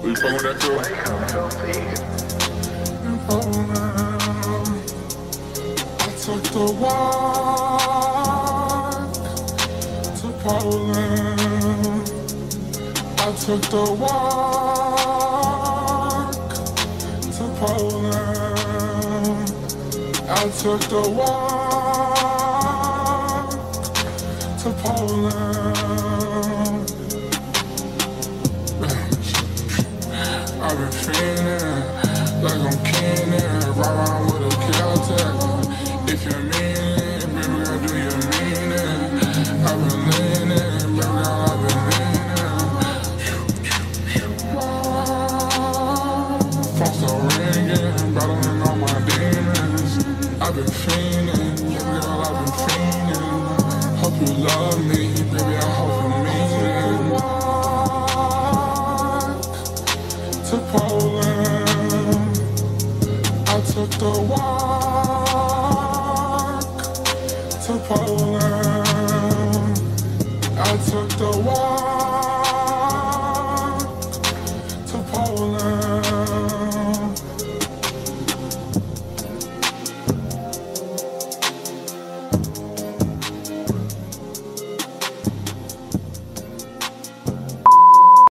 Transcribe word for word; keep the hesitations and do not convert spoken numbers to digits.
I took the walk to Poland. I took the walk to Poland. I took the walk to Poland. I've been feeling like I'm king and ride around with a Caltech. If you mean it, baby girl, do you mean it? I've been leaning, baby girl, I've been leaning. Phone's still ringing, battling all my demons. I've been fiending, baby girl, I've been fiending. Hope you love me, baby, I hope you mean it. Walk to Poland. I took the walk to Poland.